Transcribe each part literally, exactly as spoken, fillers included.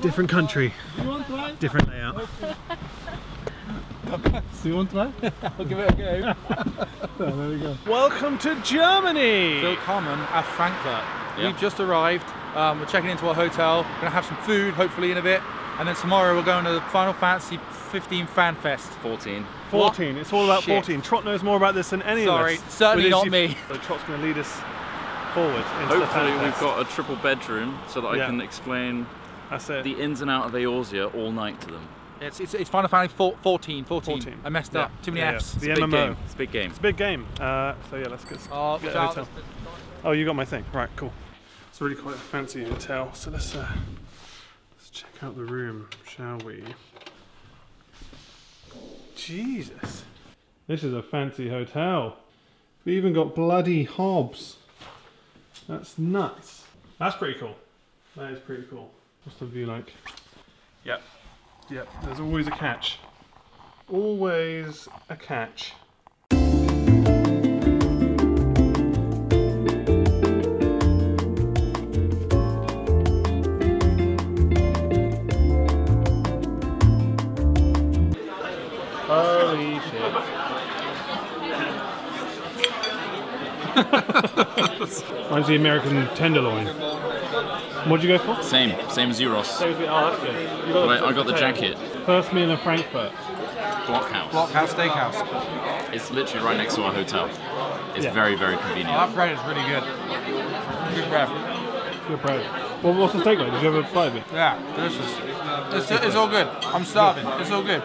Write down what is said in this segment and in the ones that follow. Different country. Different layout. So you want to try? I'll give it a go. Oh, there we go. Welcome to Germany! Phil Karmann at Frankfurt. Yep. We've just arrived. Um, we're checking into our hotel. We're gonna have some food, hopefully, in a bit. And then tomorrow we're going to the Final Fantasy fifteen Fan Fest. fourteen. fourteen. What? It's all about Shit. fourteen. Trot knows more about this than any Sorry, of us. Sorry, certainly not me. So Trot's gonna lead us forward. Into Hopefully the we've got a triple bedroom so that yeah. I can explain That's it. the ins and out of Eorzea all night to them. It's, it's, it's Final Fantasy fourteen. I messed yeah. up. Too many yeah, Fs. Yeah. It's, the M M O. It's a big game. It's a big game. Uh, so yeah, let's get, oh, get a hotel. Oh, you got my thing. Right, cool. It's really quite a fancy hotel. So let's, uh, let's check out the room, shall we? Jesus. This is a fancy hotel. We even got bloody hobs. That's nuts. That's pretty cool. That is pretty cool. What's the view like? Yep. Yep, there's always a catch. Always a catch. Holy shit. Mine's the American tenderloin. What'd you go for? Same, same as Euros. So, oh, that's good. You got Wait, I got the jacket. First meal in Frankfurt. Blockhouse. Blockhouse Steakhouse. It's literally right next to our hotel. It's yeah. very, very convenient. Oh, that bread is really good. Good bread. Good bread. Well, what's the steak like? Did you ever try it? Yeah, delicious. It's, it's all good. I'm starving. It's all good.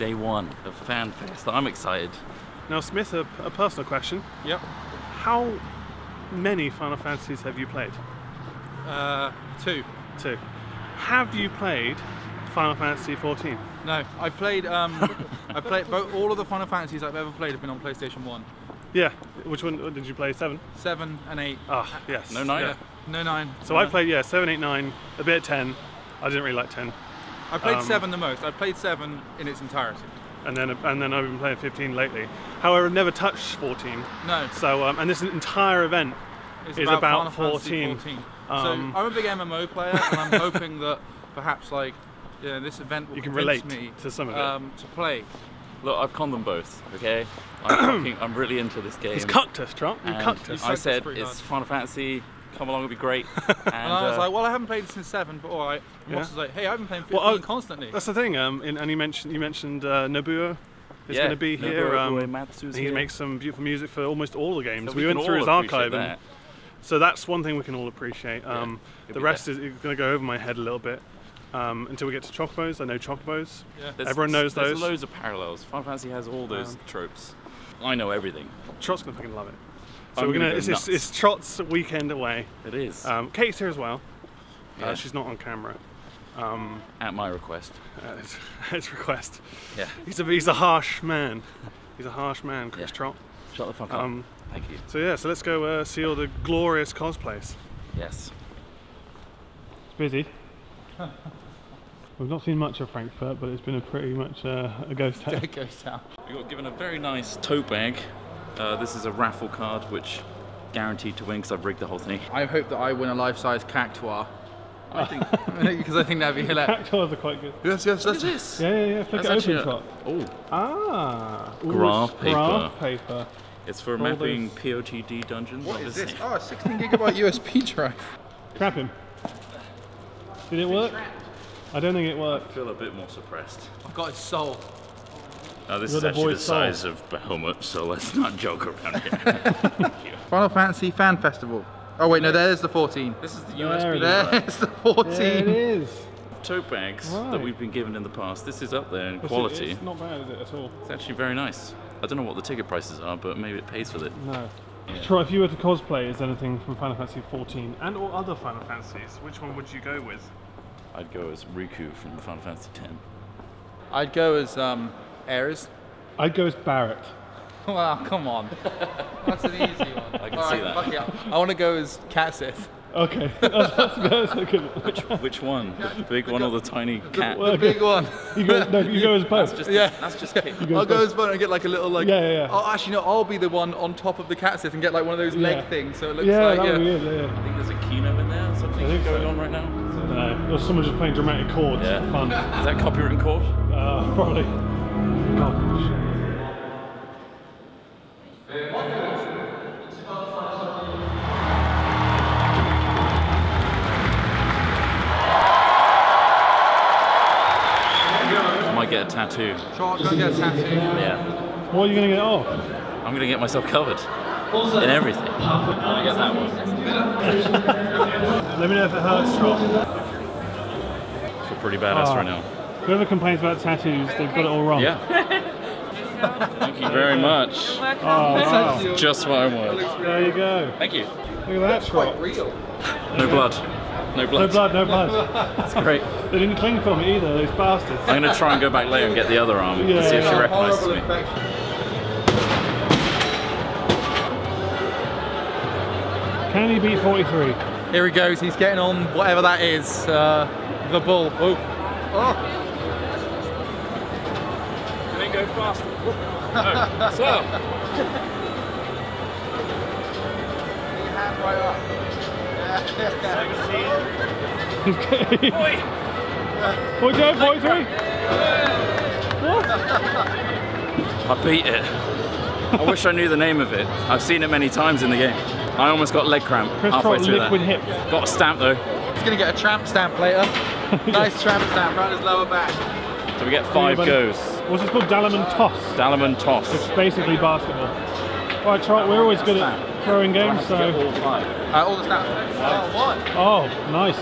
Day one of Fan Fest. I'm excited. Now, Smith, a, a personal question. Yep. How many Final Fantasies have you played? Uh, two. Two. Have you played Final Fantasy fourteen? No, I played. Um, I played both, all of the Final Fantasies I've ever played have been on PlayStation One. Yeah. Which one did you play? Seven. Seven and eight. Ah, oh, yes. No nine. Yeah. No nine. So no I nine. played yeah seven, eight, nine, a bit of ten. I didn't really like ten. I played um, seven the most. I played seven in its entirety. And then, and then I've been playing fifteen lately. However, I've never touched fourteen. No. So, um, and this entire event it's is about, about fourteen. fourteen. Um, so I'm a big M M O player, and I'm hoping that perhaps, like, you know, this event will you can relate me to some of it um, to play. Look, I've conned them both. Okay, I'm, fucking, I'm really into this game. It's cactus, Trump. You cactus. I said it's hard. Final Fantasy. Come along, it'll be great. And, and I was uh, like, well, I haven't played since seven, but all right. And yeah. Ross was like, hey, I've been playing fifteen well, oh, constantly. That's the thing. Um, and, and you mentioned you mentioned uh, Nobuo is yeah, going to be Nobuo, here. Um, Matsu's he here. makes some beautiful music for almost all the games. So we, we went through his archive, that. and so that's one thing we can all appreciate. Um, yeah, the rest there. is going to go over my head a little bit um, until we get to Chocobos. I know Chocobos. Yeah. Everyone knows there's those. There's loads of parallels. Final Fantasy has all those um, tropes. I know everything. Trot's going to fucking love it. So I'm we're gonna. Go it's, it's, it's Trot's weekend away. It is. Um, Kate's here as well. Yeah. Uh, she's not on camera. Um, at my request. At his, at his request. Yeah. He's a he's a harsh man. He's a harsh man, Chris yeah. Trot. Shut the fuck um, up. Thank you. So yeah, so let's go uh, see all the glorious cosplays. Yes. It's busy. We've not seen much of Frankfurt, but it's been a pretty much uh, a ghost town. A ghost town. We got given a very nice tote bag. Uh, this is a raffle card, which guaranteed to win because I've rigged the whole thing. I hope that I win a life-size cactuar. I think because I think that'd be hilarious. Cactuars are quite good. Yes, yes, look that's at this. Yeah, yeah, yeah. Flick it open, Trot. Oh, ah, graph paper. Graph paper. It's for All mapping those... P O T D dungeons. What obviously. is this? Oh, a sixteen gigabyte U S B drive. Trap him. Did it work? I don't think it worked. I feel a bit more suppressed. I've got his soul. Now this is actually the size of Behemoth, so let's not joke around here. Final Fantasy Fan Festival. Oh wait, no, there's the fourteen. This is the U S B. There's the fourteen. There it is. Tote bags right. that we've been given in the past. This is up there in quality. It's not bad, is it, at all? It's actually very nice. I don't know what the ticket prices are, but maybe it pays for it. No. Yeah. Troy, if you were to cosplay as anything from Final Fantasy fourteen and or other Final Fantasies, which one would you go with? I'd go as Riku from Final Fantasy ten. I'd go as... um. Ares. I'd go as Barrett. Wow, come on. That's an easy one. I can All see right, that. I want to go as Cat Sith. Okay, that's, that's, that's a good one. Which, which one? The big one or the tiny cat? The, the big one. You go, no, you go as both. That's just, yeah. that's just yeah. I'll both. go as both and get like a little like... Yeah, yeah, yeah. Oh, actually, no, I'll be the one on top of the cat sit and get like one of those leg yeah. things so it looks yeah, like... Yeah, that yeah. would be it, yeah. I think there's a keynote in there or something going so. on right now. No, or someone just playing dramatic chords. Yeah. Fun. Is that copyright in chord? Uh, probably. God. Get a tattoo. Short, go get a tattoo. Yeah. What are you going to get off? I'm going to get myself covered also, in everything. I get that one. Let me know if it hurts, Rob. I feel pretty badass oh. right now. Whoever complains about tattoos, they've got it all wrong. Yeah. Thank you very much. Oh, wow. That's just what I want. There you go. Thank you. Look at that. That's quite real. No blood. No blood. No blood, no blood. That's great. They didn't cling for me either, those bastards. I'm going to try and go back later and get the other arm yeah, and see yeah, if she recognises me. Can he beat forty-three? Here he goes, he's getting on whatever that is. Uh, the bull. Oh. oh. Can it go faster? No. So. Put your hand right up. forty-two, forty-three? What? I beat it. I wish I knew the name of it. I've seen it many times in the game. I almost got leg cramp Chris halfway through liquid that. Hip. Got a stamp though. He's gonna get a tramp stamp later. Nice tramp stamp around his lower back. So we get five hey, goes. What's this called? Dalaman Toss. Dalaman Toss. It's basically basketball. All right, Trot, we're always good at throwing games, so... All, five. Uh, all the snaps. Oh, one. Oh, nice.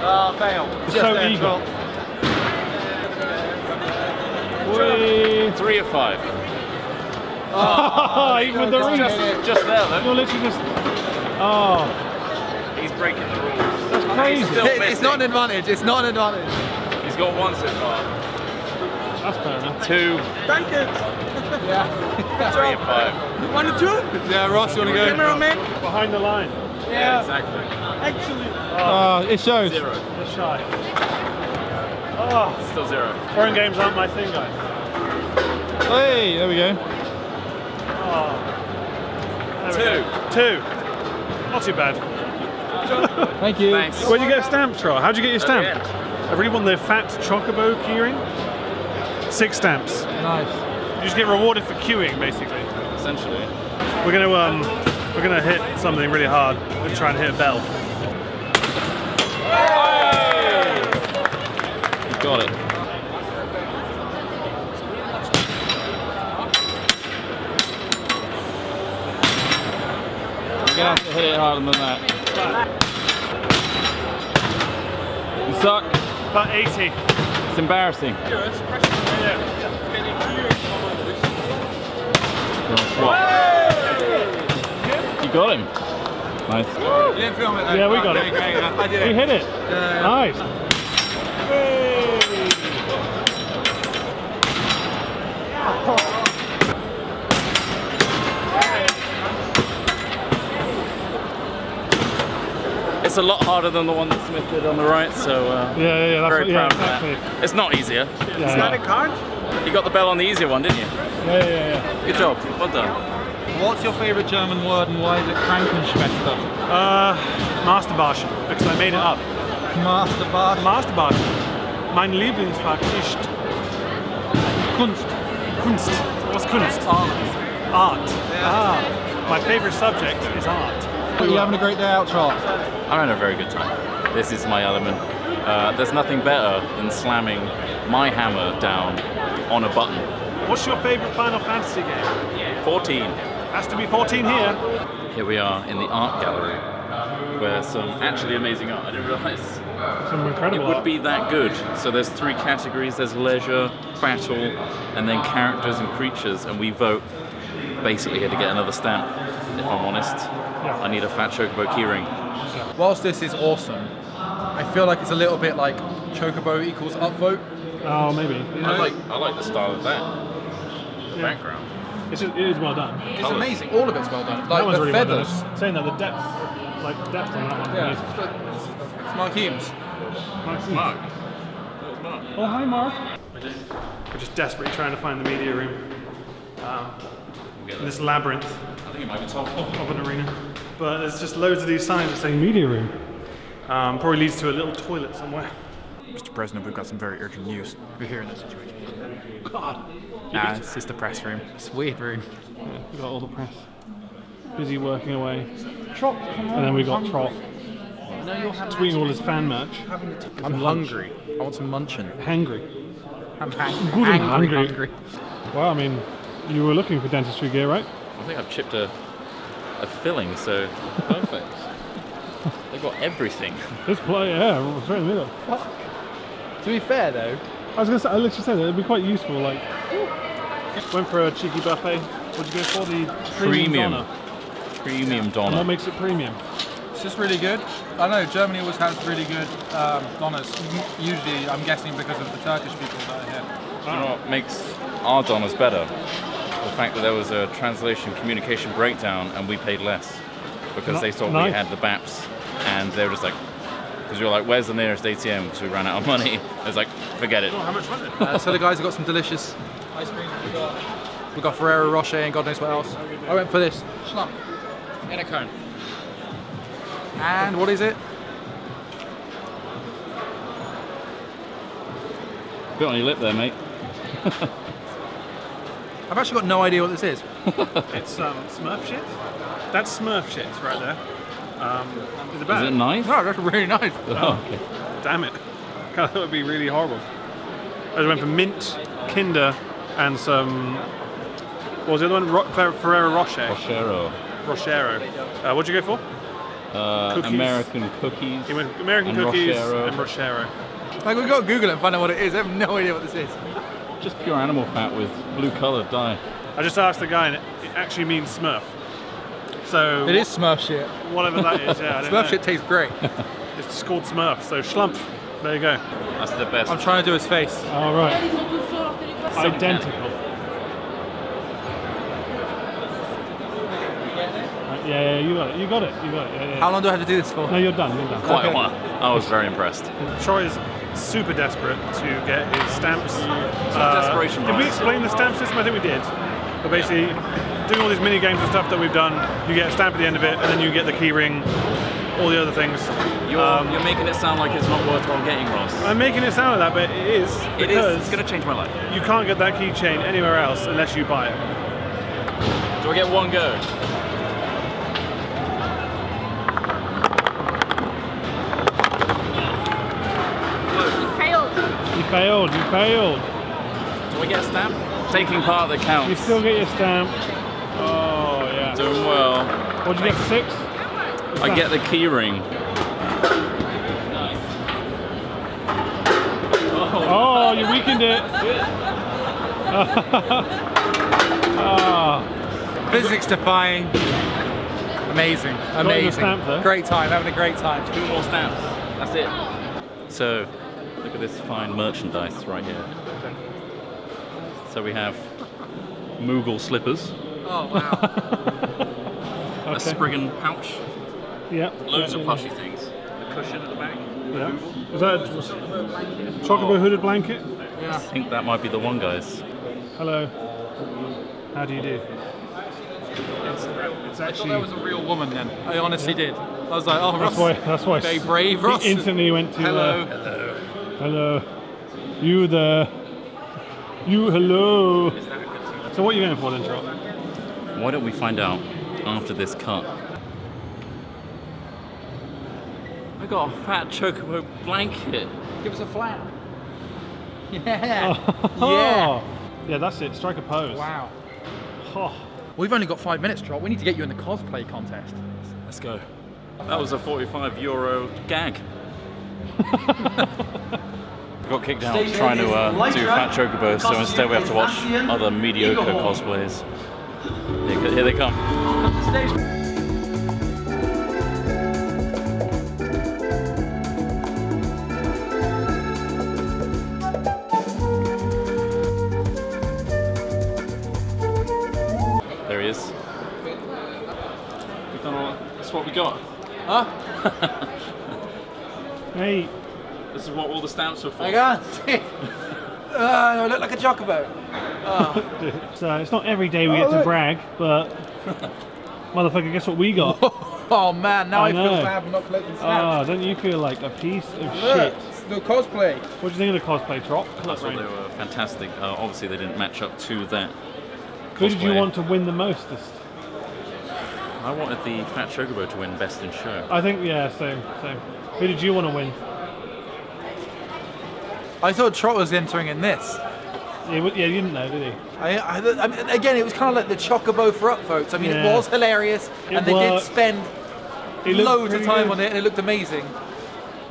Oh, fail. Just so there, eager. Whee. Three of five. Oh, even with the rules. Just, just there, though. You're literally just... Oh. He's breaking the rules. That's crazy. It, it's not an advantage. It's not an advantage. He's got one so far. That's fair enough. Two. Thank you. Yeah. Three of five. One or two? Yeah, Ross, you want to go? Cameraman? Behind the line. Yeah, yeah exactly. Actually. Oh, uh, it shows. Zero. It's shy. Oh. It's still zero. Foreign games aren't my thing, guys. Hey, there we go. Oh. There we two. Go. Two. Not too bad. Thank you. Thanks. Where'd you get a stamp, Trot? How'd you get your stamp? I really want the Fat Chocobo keyring. Six stamps. Nice. You just get rewarded for queuing, basically. Essentially. We're gonna um, we're gonna hit something really hard and try and hit a bell. Hey! You got it. We're gonna have to hit it harder than that. You suck. About eighty. It's embarrassing. Hey! You got him. Nice. You didn't film it though. Yeah, we got it. I did it. We hit it. Yeah. Nice. It's a lot harder than the one that Smith did on the right, so uh, yeah, yeah, yeah, that's very what, proud yeah, exactly. of that. It's not easier. Yeah, Is yeah. that a card? You got the bell on the easier one, didn't you? Yeah, yeah, yeah. Good job. Well done. What's your favourite German word and why is it Krankenschwester? Uh, Masterbarschen, because I made it up. Masterbarschen? Masterbarschen. Mein Lieblingsfach ist Kunst. Kunst. What's Kunst? Art. Art. Yeah. Ah. My favourite subject is art. Are you having a great day out, Charles? I'm having a very good time. This is my element. Uh, there's nothing better than slamming my hammer down on a button. What's your favourite Final Fantasy game? fourteen. Has to be fourteen here. Here we are in the art gallery, where some actually amazing art. I didn't realise some incredible it would art. be that good. So there's three categories. There's leisure, battle, and then characters and creatures. And we vote basically here to get another stamp. If I'm honest, yeah. I need a Fat Chocobo keyring. Whilst this is awesome, I feel like it's a little bit like Chocobo equals upvote. Oh, maybe. You know? I like I like the style of that yeah. background. It's just, it is well done. It's Colours. amazing. All of it's well done. Like that the really feathers. Well done. Saying that the depth. like depth on that one. Yeah, it's, like, it's Mark Eames. Mark. Mark. Oh, hi Mark. We're just, we're just desperately trying to find the media room. Um, we'll in this labyrinth. I think it might be top of an arena. But there's just loads of these signs that say media room. Um, probably leads to a little toilet somewhere. Mister President, we've got some very urgent news. We're here in this situation. God. Nah, it's just the press room. It's a weird room. Yeah, we got all the press. Busy working away. Trot, and then we got Trot. Tweeting all his fan merch. I'm hungry. I want some munchin. Hangry. I'm hangry. I'm hungry. hungry. Well, I mean, you were looking for dentistry gear, right? I think I've chipped a, a filling, so perfect. They've got everything. This play, yeah, straight in the middle. Fuck. To be fair, though, I was gonna say, I literally said it would be quite useful. Like, went for a cheeky buffet. What'd you go for? The premium. Premium Donna. Premium yeah. Donna. And what makes it premium? It's just really good. I know Germany always has really good um, Donnas. Usually, I'm guessing because of the Turkish people that are here. You know what makes our Donnas better? The fact that there was a translation communication breakdown and we paid less because Not they thought nice. we had the B A Ps and they were just like. Because we were like, where's the nearest A T M? Because we ran out of money. I was like, forget it. Oh, how much was it? Uh, so the guys have got some delicious ice cream. We've got, we got Ferrero Rocher and God knows what else. I went for this. Schlumpf. In a cone. And what is it? Bit on your lip there, mate. I've actually got no idea what this is. It's um, Smurf shit. That's Smurf shit right there. Um, is, it bad? Is it nice? No, that's really nice. Oh, okay. Damn it. God, that would be really horrible. I just went for mint, Kinder, and some. What was the other one? Ro Ferrero Rocher. Rochero. Rochero. Uh, what'd you go for? Uh, cookies. American cookies. You went American and cookies Rochero. and Rochero. Like, we've got to Google it and find out what it is. I have no idea what this is. Just pure animal fat with blue coloured dye. I just asked the guy, and it, it actually means Smurf. So it is Smurf shit. Whatever that is, yeah. I don't Smurf know. shit tastes great. It's just called Smurf, so Schlumpf. There you go. That's the best. I'm trying to do his face. All right. Identical. Yeah, yeah, you got it. You got it. You got it. Yeah, yeah. How long do I have to do this for? No, you're done. You're done. Quite okay. a while. I was very impressed. Troy is super desperate to get his stamps. Uh, desperation. Did we explain the stamp system? I think we did. But basically. Yeah. Doing all these mini games and stuff that we've done, you get a stamp at the end of it, and then you get the key ring, all the other things. You're, um, you're making it sound like it's not worthwhile getting, Ross. I'm making it sound like that, but it is. It is. It's going to change my life. You can't get that keychain anywhere else unless you buy it. Do I get one go? You failed. You failed. You failed. Do I get a stamp? Taking part that counts. You still get your stamp. Oh, yeah. Doing well. What did you get, six? What's I that? get the key ring. Nice. Oh, oh you weakened it. Oh. Physics defying. Amazing. Amazing. Stamp, great time. Having a great time. Two more stamps. That's it. So, look at this fine merchandise right here. So we have Moogle slippers. Oh wow. Okay. A Spriggan pouch. Yep. Loads yeah, of plushy yeah. things. A cushion at the back. Yeah. Is that a Chocobo hooded blanket? Yeah. I think that might be the one, guys. Hello. How do you do? It's, it's actually... I thought that was a real woman then. I honestly yeah. did. I was like, oh Ross. That's why. That's why. Very brave Ross. He instantly went to. Hello. Uh, hello. Hello. You there. You hello. So what are you going for then, Trot? Why don't we find out after this cut? I got a Fat Chocobo blanket. Give us a flap. Yeah. Oh. Yeah. Yeah, that's it. Strike a pose. Wow. Oh. We've only got five minutes, Trot. We need to get you in the cosplay contest. Let's go. That was a forty-five euro gag. Got kicked out trying to uh, do Fat Chocobo, so instead we have to watch other mediocre cosplays. Here they come. There he is. We've done all that. That's what we got. Huh? Hey. This is what all the stamps are for. I can't see. Uh, do I look like a Chocobo? Oh. So it's not every day we oh, get to look. brag, but motherfucker, guess what we got? Oh man, now I, I feel bad for not collecting stamps. Oh, don't you feel like a piece of look, shit? It's the cosplay. What do you think of the cosplay, Trop? I thought they were fantastic. Uh, obviously, they didn't match up to that. Who did you want to win the mostest? I wanted the Fat Chocobo to win Best in Show. I think, yeah, same, same. Who did you want to win? I thought Trot was entering in this. Yeah, yeah, you didn't know, did he? I, I, I mean, again, it was kind of like the Chocobo for upvotes. I mean, yeah. It was hilarious, it and worked. They did spend it loads of time good. on it, and it looked amazing.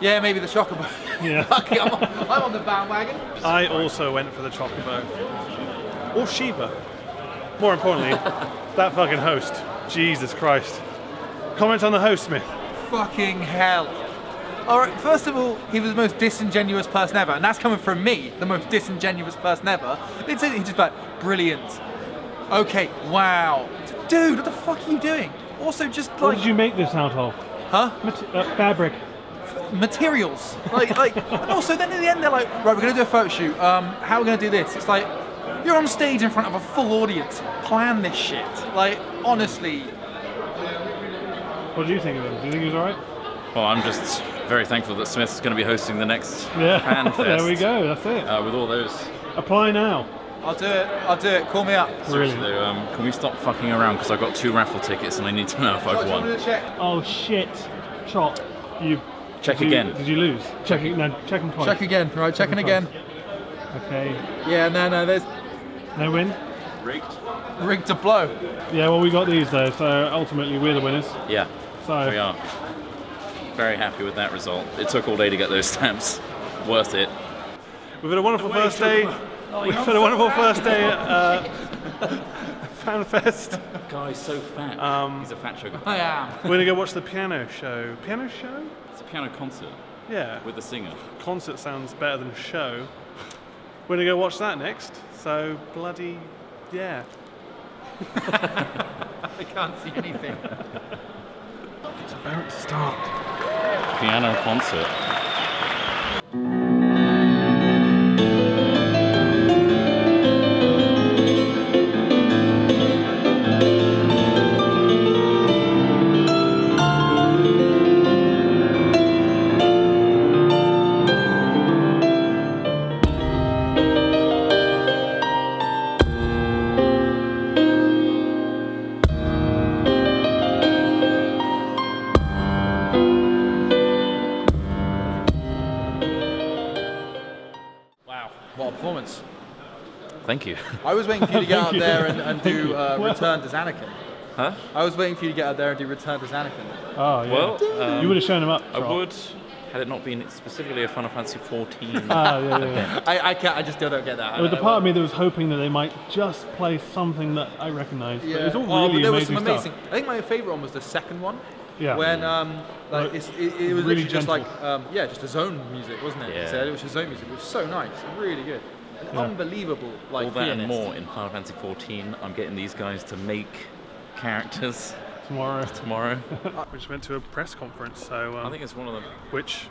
Yeah, maybe the Chocobo. Yeah. Okay, I'm, on, I'm on the bandwagon. I also went for the Chocobo. Or Sheba. More importantly, that fucking host. Jesus Christ. Comment on the host, Smith. Fucking hell. Alright, first of all, he was the most disingenuous person ever, and that's coming from me, the most disingenuous person ever. It's, he's just like, brilliant. Okay, wow. Dude, what the fuck are you doing? Also, just like... What did you make this out of? Huh? Mat uh, fabric. F materials. Like, like, and also, then in the end, they're like, right, we're going to do a photo shoot. Um, how are we going to do this? It's like, you're on stage in front of a full audience. Plan this shit. Like, honestly. What do you think of him? Do you think he was alright? Well, I'm just very thankful that Smith's going to be hosting the next yeah. Fan Fest. There we go, that's it. Uh, with all those. Apply now. I'll do it, I'll do it, call me up. Really? Seriously, um, can we stop fucking around because I've got two raffle tickets and I need to know if I've oh, won. Check. Oh shit, Chop, you... Check did again. You, did you lose? Check, no, check them twice. Check again, right, check checking again. Okay. Yeah, no, no, there's... No win? Rigged. Rigged to blow. Yeah, well we got these though, so ultimately we're the winners. Yeah, so. We are. Very happy with that result. It took all day to get those stamps. Worth it. We've had a wonderful first day. Oh, We've had a wonderful fat. first day at uh, Fan Fest. Guy's so fat. Um, He's a fat sugar. I am. We're going to go watch the piano show. Piano show? It's a piano concert. Yeah. With the singer. Concert sounds better than show. We're going to go watch that next. So bloody, yeah. I can't see anything. It's about to start. Piano concert. Thank you. I was waiting for you to get out you. there and, and do uh, Return to Zanarkand. Huh? I was waiting for you to get out there and do Return to Zanarkand. Oh, yeah. Well, um, you would have shown him up. I Trot. would, had it not been specifically a Final Fantasy fourteen. Oh, yeah, yeah, yeah. I, I, can't, I just still don't get that. There was a part of me that was hoping that they might just play something that I recognised. Yeah. But it was all really oh, but there amazing, was some amazing stuff. I think my favourite one was the second one. Yeah. When um, like it's, it, it was really literally just like, um, yeah, just a zone music, wasn't it? Yeah. So it was just zone music. It was so nice. Really good. An yeah. unbelievable, like, all that pianist. And more in Final Fantasy fourteen. I'm getting these guys to make characters tomorrow. Tomorrow. We just went to a press conference, so um, I think it's one of them. Which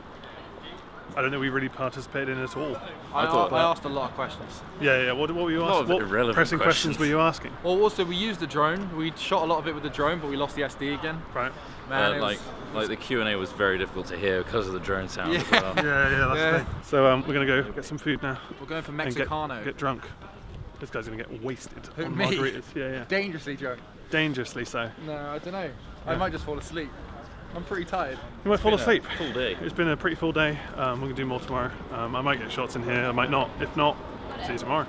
I don't know. We really participated in at all. I, I, thought, I asked a lot of questions. Yeah, yeah. What, what were you asking? What irrelevant pressing questions. questions were you asking? Well, also we used the drone. We shot a lot of it with the drone, but we lost the S D again. Right. Man, uh, was, like, like the Q and A was very difficult to hear because of the drone sound. Yeah, as well. yeah, yeah. That's yeah. Thing. So um, we're gonna go get some food now. We're going for Mexicano. Get, get drunk. This guy's gonna get wasted Who, on me? margaritas. Yeah, yeah. Dangerously drunk. Dangerously so. No, I don't know. Yeah. I might just fall asleep. I'm pretty tired. You might fall asleep. Full day. It's been a pretty full day. Um, we're gonna do more tomorrow. Um, I might get shots in here. I might not. If not, see you tomorrow.